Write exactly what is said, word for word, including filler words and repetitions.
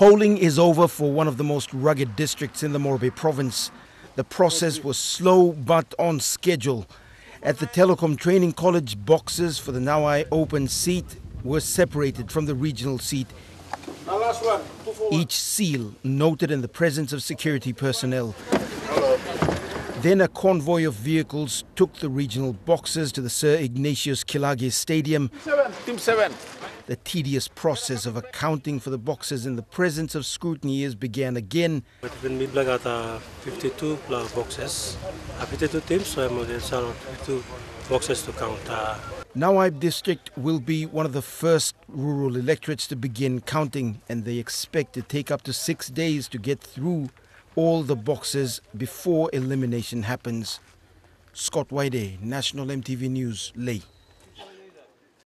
Polling is over for one of the most rugged districts in the Morobe province. The process was slow but on schedule. At the Telecom Training College, boxes for the Nawaeb open seat were separated from the regional seat. Each seal noted in the presence of security personnel. Then a convoy of vehicles took the regional boxes to the Sir Ignatius Kilage Stadium. Team seven. Team seven. The tedious process of accounting for the boxes in the presence of scrutineers began again. fifty-two plus boxes. fifty-two teams, so I'm going to fifty-two boxes to count. Nawaeb District will be one of the first rural electorates to begin counting, and they expect to take up to six days to get through all the boxes before elimination happens. Scott Wadey, National M T V News, Ley.